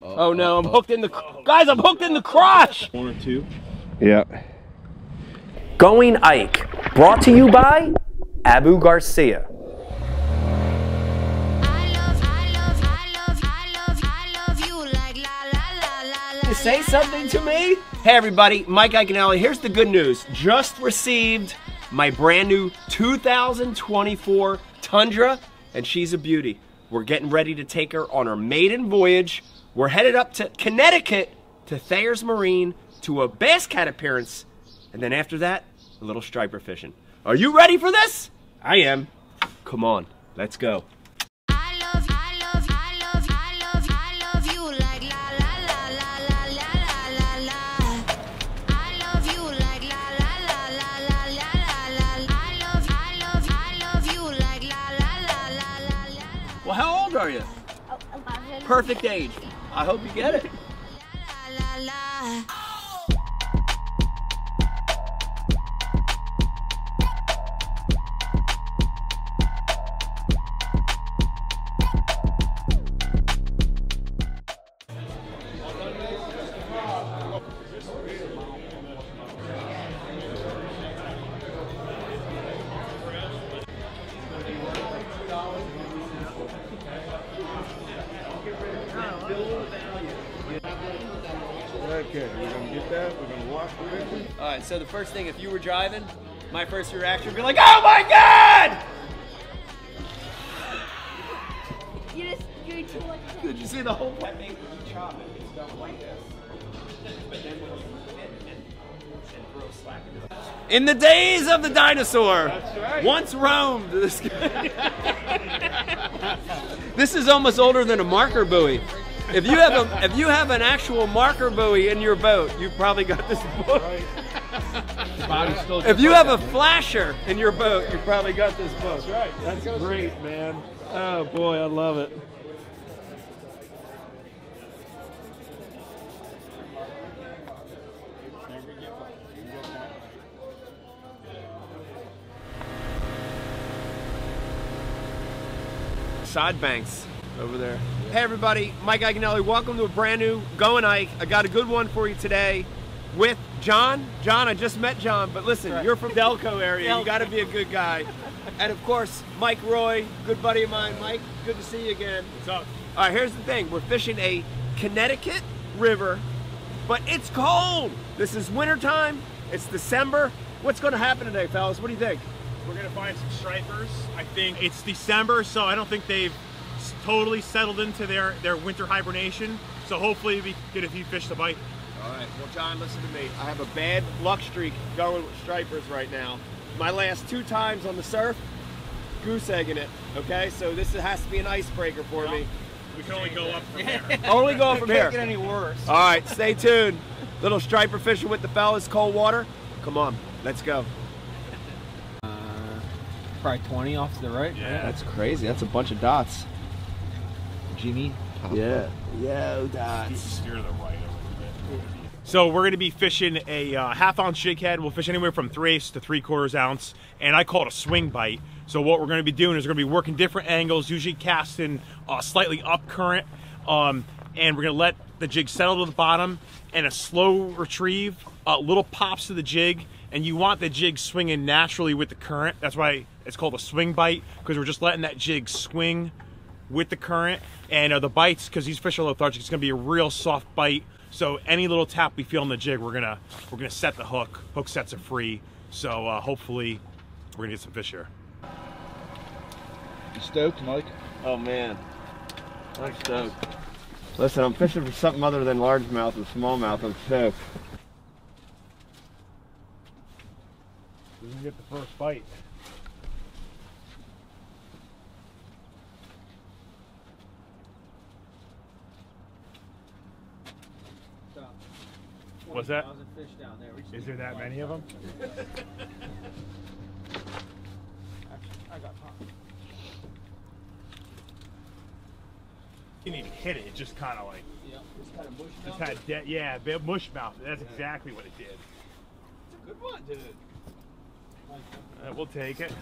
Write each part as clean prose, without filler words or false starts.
Oh no, I'm hooked in the... Guys, I'm hooked in the crotch! One or two. Yeah. Going Ike, brought to you by Abu Garcia. Say something to me? Hey everybody, Mike Iaconelli. Here's the good news. Just received my brand new 2024 Tundra, and she's a beauty. We're getting ready to take her on her maiden voyage. We're headed up to Connecticut, to Thayer's Marine, to a Bass Cat appearance, and then after that, a little striper fishing. Are you ready for this? I am. Come on, let's go. Are you? Perfect age. I hope you get it. Okay, we're gonna get that, we're gonna wash it. Alright, so the first thing, if you were driving, my first reaction would be like, oh my god! You just drew too much. Did you see the whole thing? I think when you chop it, it's done like this. But then when you move it and throw slack into it. In the days of the dinosaur, that's right. Once roamed this guy. This is almost older than a marker buoy. If you have a, if you have an actual marker buoy in your boat, you've probably got this book. If you have a flasher in your boat, you've probably got this book. That's right. That's great, man. Oh boy, I love it. Side banks over there. Hey everybody, Mike Iaconelli. Welcome to a brand new Going Ike. I got a good one for you today with John. John, I just met John, but listen, right. You're from Delco area. Delco. You gotta be a good guy. And of course, Mike Roy, good buddy of mine. Mike, good to see you again. What's up? All right, here's the thing. We're fishing a Connecticut River, but it's cold. This is wintertime, it's December. What's gonna happen today, fellas? What do you think? We're gonna find some stripers. I think it's December, so I don't think they've totally settled into their winter hibernation, so hopefully we get a few fish to bite. All right, well John, listen to me. I have a bad luck streak going with stripers right now. My last two times on the surf, goose egging it, okay? So this has to be an icebreaker for me. We can only go up from here. Only go up from here. It can't get any worse. All right, stay tuned. Little striper fishing with the fellas, cold water. Come on, let's go. Probably 20 off to the right. Yeah. That's crazy, that's a bunch of dots. Jimmy, yeah, yo, dots. Steer to the right a little bit. So we're gonna be fishing a 1/2 ounce jig head. We'll fish anywhere from 3/8 to 3/4 ounce, and I call it a swing bite. So what we're gonna be doing is we're gonna be working different angles, usually casting slightly up current, and we're gonna let the jig settle to the bottom and a slow retrieve, little pops to the jig, and you want the jig swinging naturally with the current. That's why it's called a swing bite, because we're just letting that jig swing with the current. And the bites, because these fish are lethargic, it's gonna be a real soft bite. So any little tap we feel on the jig, we're gonna set the hook. Hook sets are free. So hopefully we're gonna get some fish here. You stoked, Mike? Oh man, I'm stoked. Listen, I'm fishing for something other than largemouth and smallmouth. I'm stoked. We're gonna get the first bite. What's that? Fish down there. Is there that many of them? I got popped. You didn't even hit it. It just kind of like. Yeah, just kind of mush mouth. Just had yeah, bit mush mouth. That's exactly what it did. It's a good one, dude. We'll take it.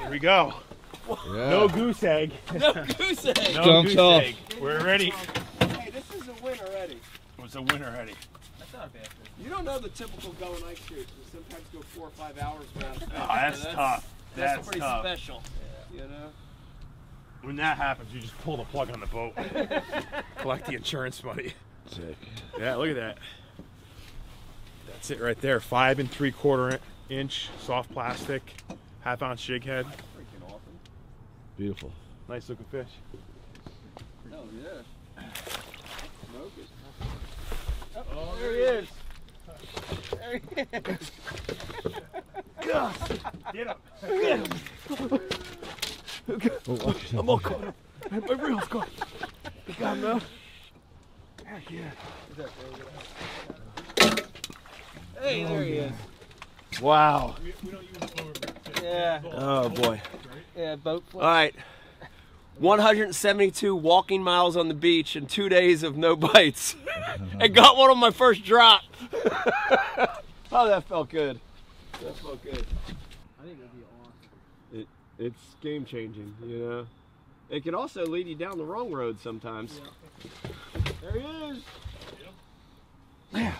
Here we go. Yeah. No goose egg. No goose egg. No Dunked goose off. Egg. We're ready. Hey, this is a win already. It was a win already. That's not a bad thing. You don't know the typical Going Ike shoot. We sometimes go 4 or 5 hours without a fish. Oh, that's tough. That's pretty tough. Special. Yeah. You know? When that happens, you just pull the plug on the boat. Collect the insurance money. Sick. Yeah, look at that. That's it right there. 5 3/4 inch soft plastic, 1/2 ounce jig head. Freaking awesome. Beautiful. Nice looking fish. Oh yeah. Smoke it. Oh, there he is. There he is. Get him. Get him. Okay. Oh, I'm all caught up. My reel's caught. You got him now? Heck yeah. Hey, there he is. Wow. We don't use the lower bridge. Yeah. Oh, boy. Yeah, boat flip. All right. 172 walking miles on the beach and 2 days of no bites. And got one on my first drop. Oh, that felt good. That felt good. I think it'd be awesome. It's game changing, you know. It can also lead you down the wrong road sometimes. Yeah. There he is. Yeah.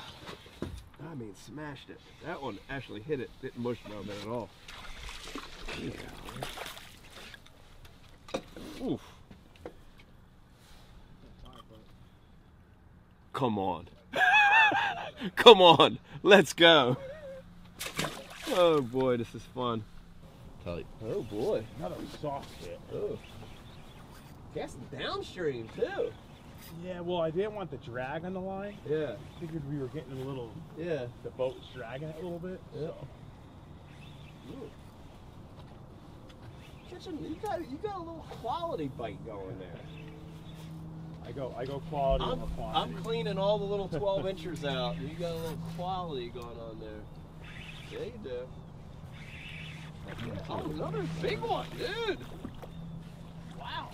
I mean, smashed it. That one actually hit it. Didn't mush around that at all. Yeah. Oof. Come on. Come on. Let's go. Oh boy, this is fun. Tight. Oh boy. Another soft hit. Oh. That's downstream too. Yeah, well, I didn't want the drag on the line. Yeah. I figured we were getting a little. Yeah. The boat was dragging it a little bit. Yeah. So. Catching, you got a little quality bite going there. I go quality. I'm cleaning all the little 12 inchers out. You got a little quality going on there. Yeah, you do. Oh, another big one, dude! Wow!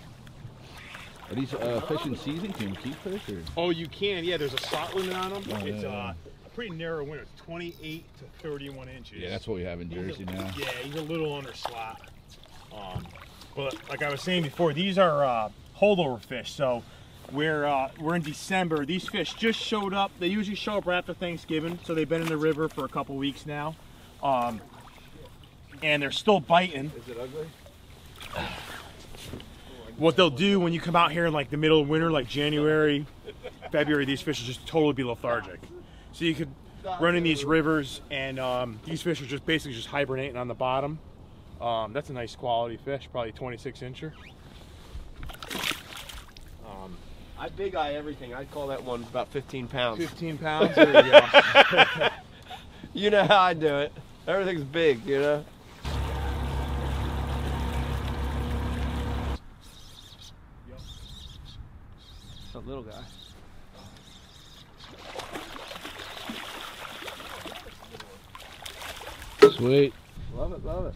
Are these fish in season? Can you keep fish? Or? Oh, you can, yeah. There's a spot limit on them. Oh, it's a pretty narrow window. It's 28 to 31 inches. Yeah, that's what we have in Jersey now. Yeah, he's a little under slot. But like I was saying before, these are holdover fish. So we're in December. These fish just showed up. They usually show up right after Thanksgiving. So they've been in the river for a couple weeks now. And they're still biting. Is it ugly? What they'll do when you come out here in like the middle of winter, like January, February, these fish will just totally be lethargic. So you could run in these rivers and these fish are just basically just hibernating on the bottom. That's a nice quality fish, probably 26 incher. I big eye everything. I'd call that one about 15 pounds. 15 pounds? There you go. You know how I do it. Everything's big, you know? Little guy. Sweet. Love it, love it.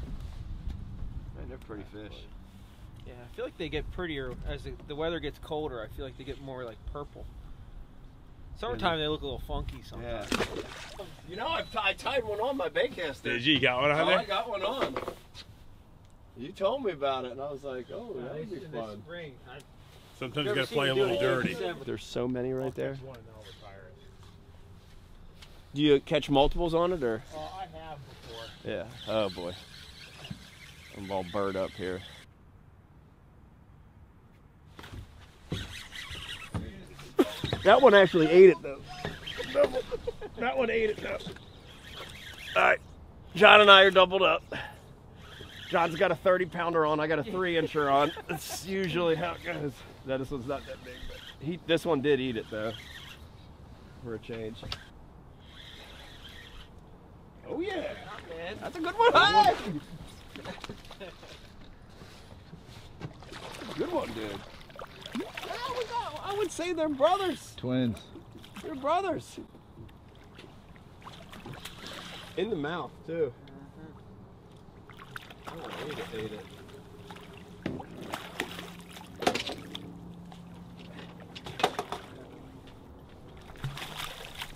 Man, they're pretty fish. Yeah, I feel like they get prettier as the weather gets colder. I feel like they get more like purple. Summertime they look a little funky sometimes. Yeah. You know, I tied one on my bait cast. Did you got one on there? I got one on. You told me about it and I was like, oh, that would be fun. Sometimes you gotta play a little dirty. There's so many right there. Do you catch multiples on it or? I have before. Yeah. Oh boy. I'm all burred up here. That one actually ate it though. That one ate it though. All right. John and I are doubled up. John's got a 30 pounder on. I got a 3 incher on. That's usually how it goes. Now, this one's not that big, but this one did eat it though. For a change. Oh yeah, that's a good one. Hey! That's a good one, dude. Yeah, I would say they're brothers. Twins. They're brothers. In the mouth too. Oh, ate it.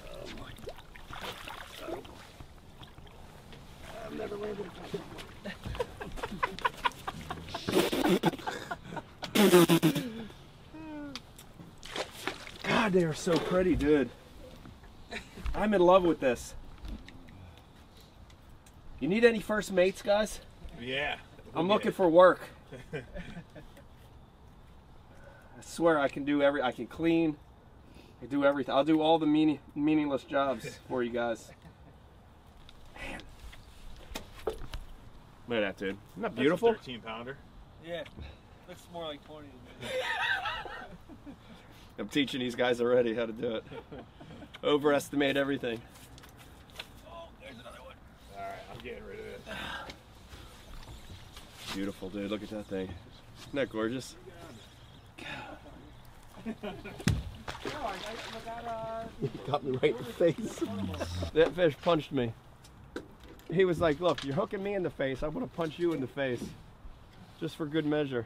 Oh, I've never landed. God, they are so pretty, dude. I'm in love with this. You need any first mates, guys? Yeah. I'm looking for work. I swear I can do I can clean. I do everything. I'll do all the meaningless jobs for you guys. Man. Look at that, dude. Isn't that beautiful? That's a 13-pounder. Yeah. Looks more like 20 to me. I'm teaching these guys already how to do it. Overestimate everything. Oh, there's another one. All right, I'm getting rid of it. Beautiful, dude. Look at that thing. Isn't that gorgeous? He got me right in the face. That fish punched me. He was like, look, you're hooking me in the face. I'm going to punch you in the face. Just for good measure.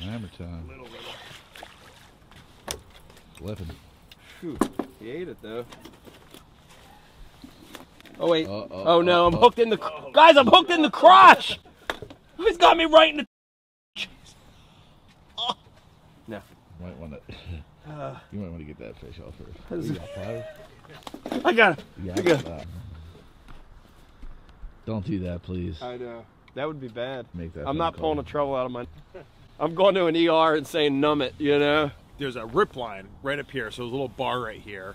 Hammer time. It's 11. Phew, he ate it though. Oh wait. Oh no, I'm hooked in the... Guys, I'm hooked in the crotch! He's got me right in the... Jeez. Oh. No. You might want to... you might want to get that fish off first. I got it. Don't do that, please. I know. That would be bad. Make that I'm not pulling the trouble out of my... I'm going to an ER and saying numb it, you know? There's a rip line right up here. So there's a little bar right here.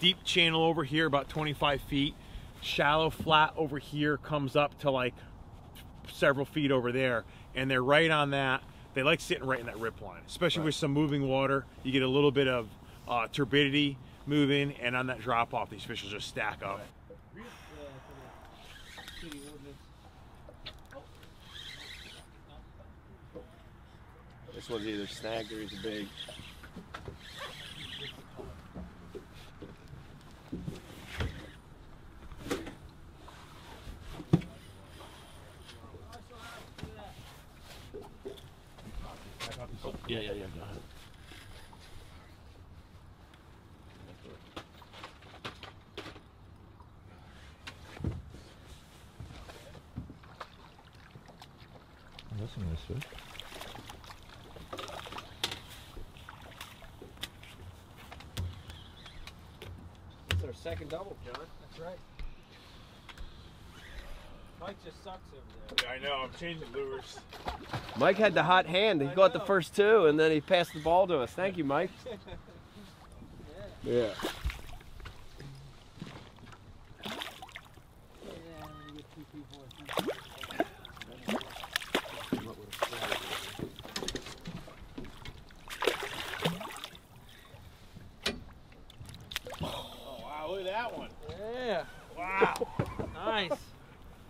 Deep channel over here, about 25 feet. Shallow flat over here comes up to like several feet over there. And they're right on that. They like sitting right in that rip line, especially with some moving water. You get a little bit of turbidity moving. And on that drop off, these fish will just stack up. This one's either snagged or he's a big. Oh, yeah, go ahead. That's a nice fish. Second double, John. That's right. Mike just sucks over there. Yeah, I know. I'm changing lures. Mike had the hot hand. He got the first two, and then he passed the ball to us. Thank you, Mike. Yeah.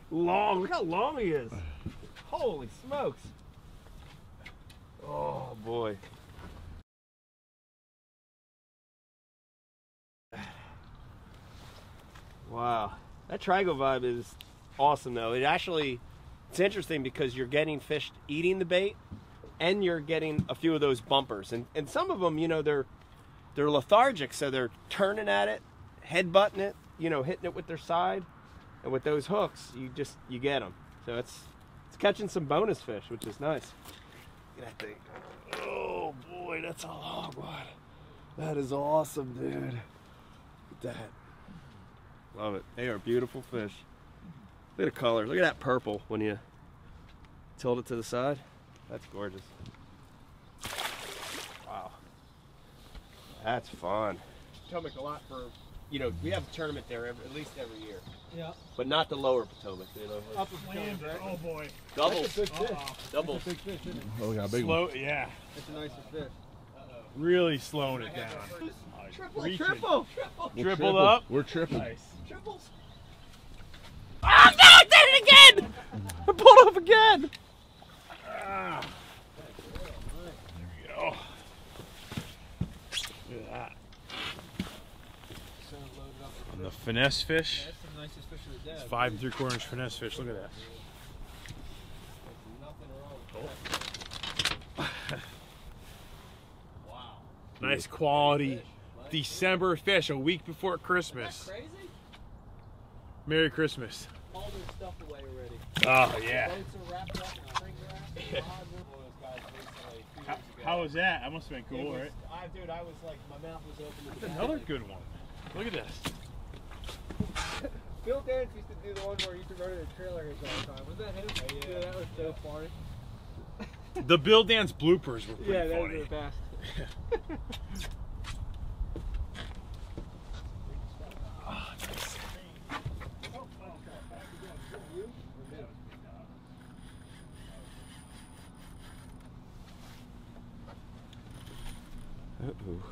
Long, look how long he is. Holy smokes. Oh boy. Wow. That Trago vibe is awesome though. It actually, it's interesting because you're getting fish eating the bait and you're getting a few of those bumpers. And some of them, you know, they're lethargic, so they're turning at it, headbutting it, you know, hitting it with their side. And with those hooks, you get them. So it's catching some bonus fish, which is nice. Look at that thing. Oh boy, that's a long one. That is awesome, dude. Look at that. Love it. They are beautiful fish. Look at the color. Look at that purple when you tilt it to the side. That's gorgeous. Wow. That's fun. Potomac a lot for, you know, we have a tournament there at least every year. Yeah. But not the lower Potomac. You know, upper Potomac, right? Oh boy. Doubles. That's a big fish. Doubles. That's a big fish, isn't it? Oh, we got a big one. Yeah. That's a nicer fish. Really slowing it down. Triple. Tripled up. We're triple. Nice. Triples. Oh no! I did it again! I pulled off again! Ah. There we go. Look at that. And the finesse fish. Yeah, that's the nicest fish of the day. It's 5 3/4 inch finesse fish. Look at that. There's nothing wrong with that. Wow. Nice quality fish. December fish, a week before Christmas. Isn't that crazy? Merry Christmas. stuff away already. Oh, yeah. How was that? That must have been cool, right? Dude, I was like, my mouth was open. That's another good one. Look at this. Bill Dance used to do the one where he used to go to the trailer all the time. Was that him? Yeah, yeah, that was so funny. The Bill Dance bloopers were pretty funny. Yeah, they were the best. Oh, nice. Uh-oh.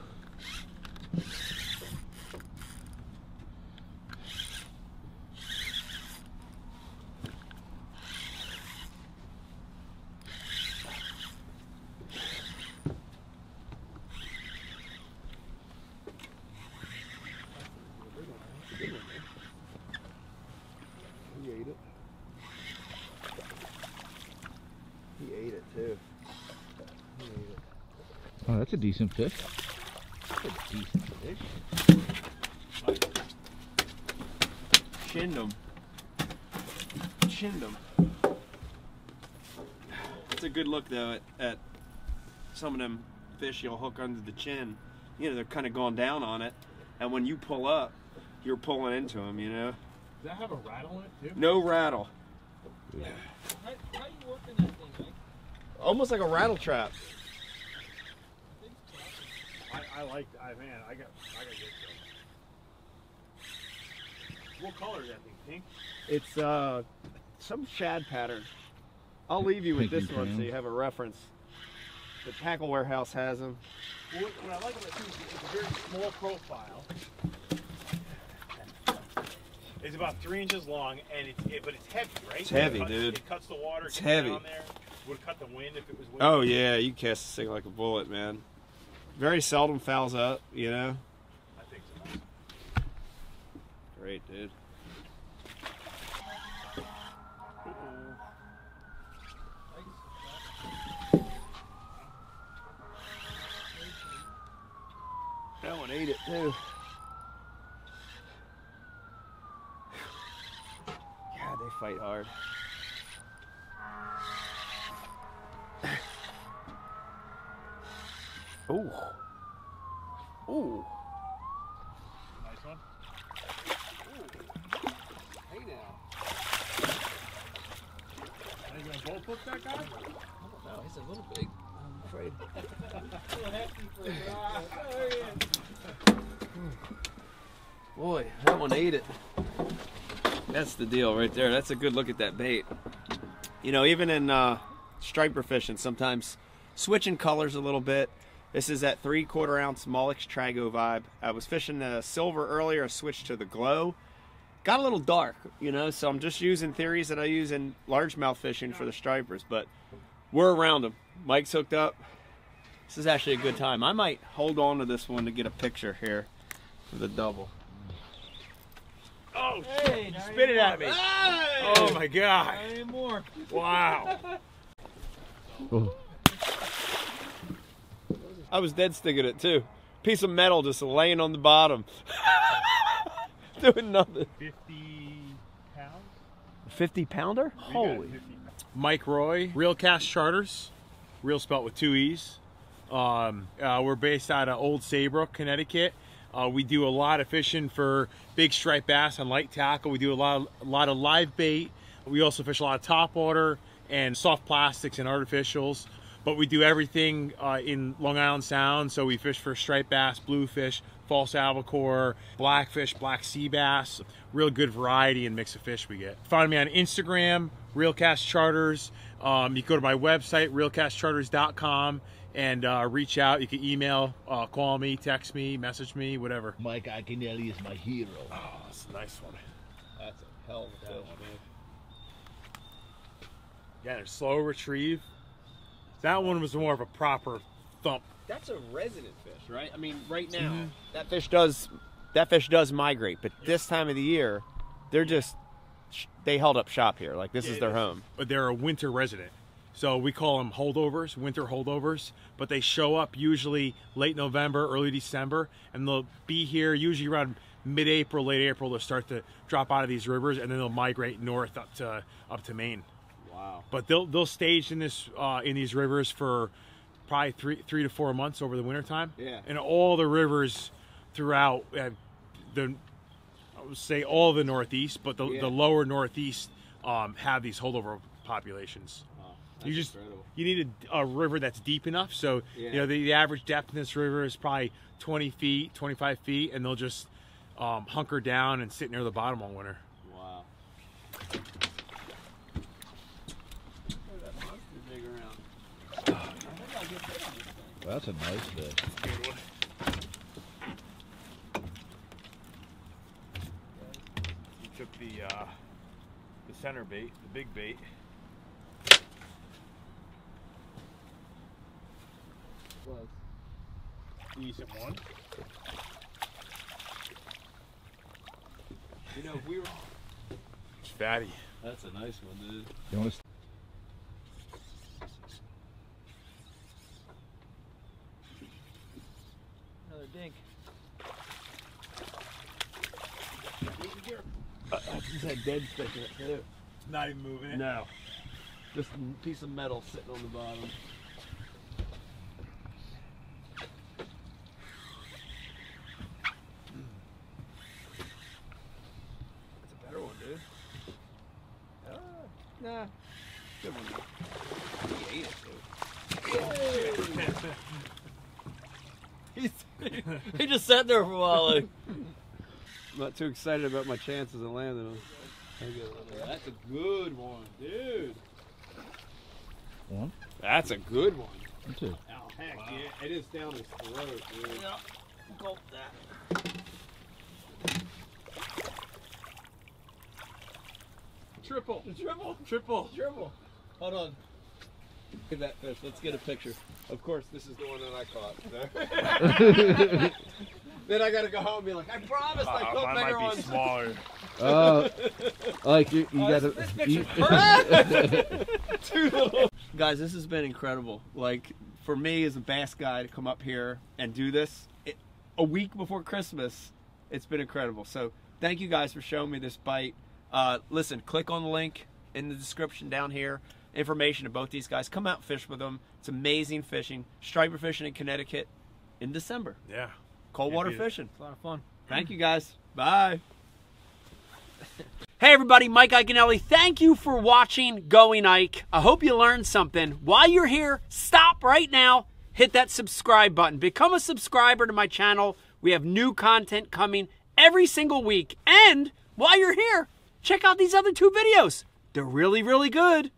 Oh, that's a decent fish. That's a decent fish. Chinned him. Chinned him. It's a good look, though, at some of them fish you'll hook under the chin. You know, they're kind of going down on it. And when you pull up, you're pulling into them, you know? Does that have a rattle in it, too? No rattle. Yeah. How are you working that thing, Mike? Almost like a rattle trap. I like that. Man, I got good stuff. What color is that thing? Pink? It's some shad pattern. I'll leave you with this one so you have a reference. The Tackle Warehouse has them. Well, what I like about it too is it's a very small profile. It's about 3 inches long, and but it's heavy, right? It's heavy, dude. It cuts the water. It's heavy. Down there. Would cut the wind if it was windy. Oh yeah, you cast this thing like a bullet, man. Very seldom fouls up, you know? I think so. Great, dude. That one ate it, too. God, they fight hard. Ooh. Ooh. Nice one. Ooh. Hey now. Are you going to bolt hook that guy? I don't know. He's a little big. I'm afraid. A little hefty for him. There he is. Boy, that one ate it. That's the deal right there. That's a good look at that bait. You know, even in striper fishing, sometimes switching colors a little bit. This is that 3/4 ounce Molix Trago Vibe. I was fishing the silver earlier, I switched to the glow. Got a little dark, you know, so I'm just using theories that I use in largemouth fishing for the stripers, but we're around them. Mike's hooked up. This is actually a good time. I might hold on to this one to get a picture here for the double. Oh, hey, shit. Spit it at me. Hey. Oh my God. Not anymore. Wow. Oh. I was dead sticking it too. Piece of metal just laying on the bottom. Doing nothing. 50 pounds? 50 pounder? Holy. 50. Mike Roy, Real Cast Charters. Real spelt with 2 E's. We're based out of Old Saybrook, Connecticut. We do a lot of fishing for big striped bass and light tackle. We do a lot of live bait. We also fish a lot of topwater and soft plastics and artificials. But we do everything in Long Island Sound, so we fish for striped bass, bluefish, false albacore, blackfish, black sea bass. Real good variety and mix of fish we get. Find me on Instagram, Real Cast Charters. You can go to my website, realcastcharters.com, and reach out. You can email, call me, text me, message me, whatever. Mike Iaconelli is my hero. Oh, that's a nice one. That's a hell of a fish, man. Yeah, they're slow retrieve. That one was more of a proper thump. That's a resident fish, right? I mean, right now, that fish does migrate, but this time of the year, they're just, they held up shop here. Like, this is their home. But they're a winter resident. So we call them holdovers, winter holdovers, but they show up usually late November, early December, and they'll be here usually around mid-April, late April. They'll start to drop out of these rivers, and then they'll migrate north up to Maine. Wow! But they'll stage in this in these rivers for probably three to 4 months over the wintertime. Yeah. And all the rivers throughout I would say all the Northeast, but the lower Northeast have these holdover populations. You just incredible. You need a river that's deep enough, so you know the average depth in this river is probably 20 feet, 25 feet, and they'll just hunker down and sit near the bottom all winter. Wow! Look at that monster dig around. I think I'll get that on this thing. Well, that's a nice bit. That's a good one. You took the center bait, the big bait. Was decent one. You know, we were. It's fatty. That's a nice one, dude. You want to? Another dink. That's just that dead stick in it too. It's not even moving it. No. Just a piece of metal sitting on the bottom. Nah. Good one. He ate it, dude. Oh, he just sat there for a while. Like. I'm not too excited about my chances of landing him. That's a good one, dude. One? That's a good one. Two. Oh, heck wow. Yeah. It is down his throat, dude. Yeah. Gulp that. Triple. Triple. Triple. Triple. Hold on. Look at that fish. Let's get a picture. Of course, this is the one that I caught. Then I got to go home and be like, I promised I caught bigger ones. Smaller. Like you got to. Too little. Guys, this has been incredible. Like, for me as a bass guy to come up here and do this a week before Christmas, it's been incredible. So thank you guys for showing me this bite. Listen, click on the link in the description down here. Information of both these guys. Come out and fish with them. It's amazing fishing. Striper fishing in Connecticut in December. Yeah. Cold water fishing. It's a lot of fun. Thank you guys. Bye. Hey everybody, Mike Iaconelli. Thank you for watching Going Ike. I hope you learned something. While you're here, stop right now. Hit that subscribe button. Become a subscriber to my channel. We have new content coming every single week. And while you're here, check out these other two videos. They're really, really good.